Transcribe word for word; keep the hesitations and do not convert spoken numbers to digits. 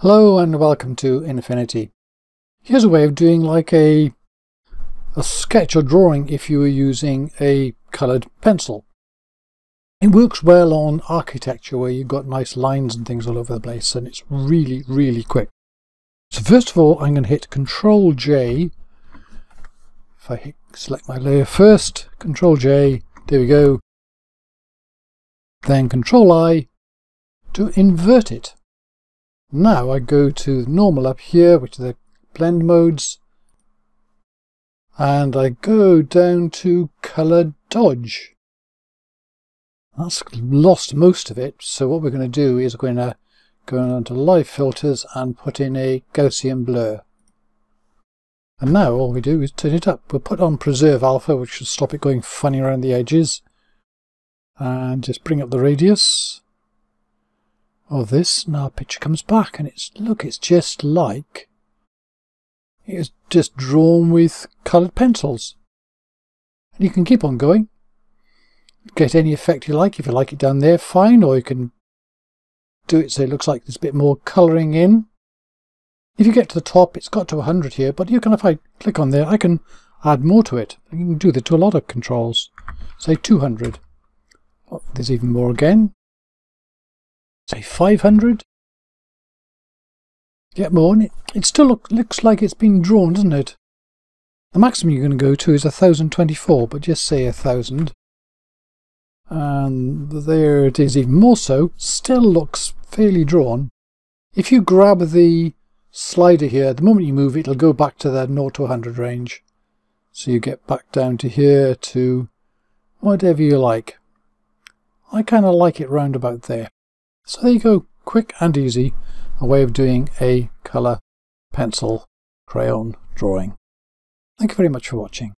Hello and welcome to Infinity. Here's a way of doing like a, a sketch or drawing if you were using a coloured pencil. It works well on architecture where you've got nice lines and things all over the place, and it's really, really quick. So first of all, I'm going to hit Control J. If I hit, select my layer first, Control J, there we go. Then Control I to invert it. Now I go to normal up here, which are the blend modes, and I go down to color dodge. That's lost most of it, so what we're going to do is we're going to go on to live filters and put in a Gaussian blur. And now all we do is turn it up. We'll put on preserve alpha, which should stop it going funny around the edges, and just bring up the radius of this. Now our picture comes back and it's, look, it's just like it's just drawn with coloured pencils. And you can keep on going, get any effect you like. If you like it down there, fine, or you can do it so it looks like there's a bit more colouring in. If you get to the top, it's got to one hundred here, but you can, if I click on there, I can add more to it. I can do that to a lot of controls, say two hundred. Oh, there's even more again. Say five hundred. Get more, and it, it still look, looks like it's been drawn, doesn't it? The maximum you're going to go to is one thousand twenty-four, but just say one thousand. And there it is, even more so. Still looks fairly drawn. If you grab the slider here, the moment you move it, it'll go back to that zero to one hundred range. So you get back down to here to whatever you like. I kind of like it round about there. So there you go, quick and easy, a way of doing a colour pencil crayon drawing. Thank you very much for watching.